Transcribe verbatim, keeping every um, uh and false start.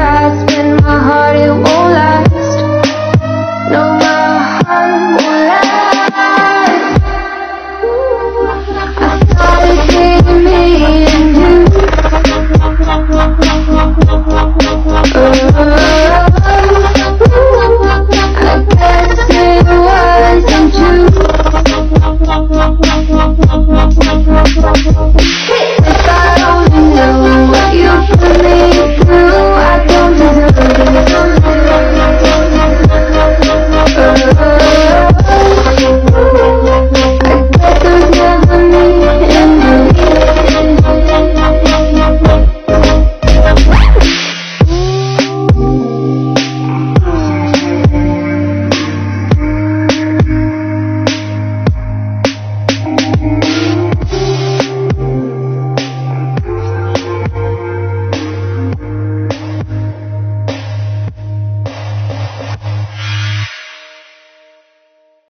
grasp in my heart. It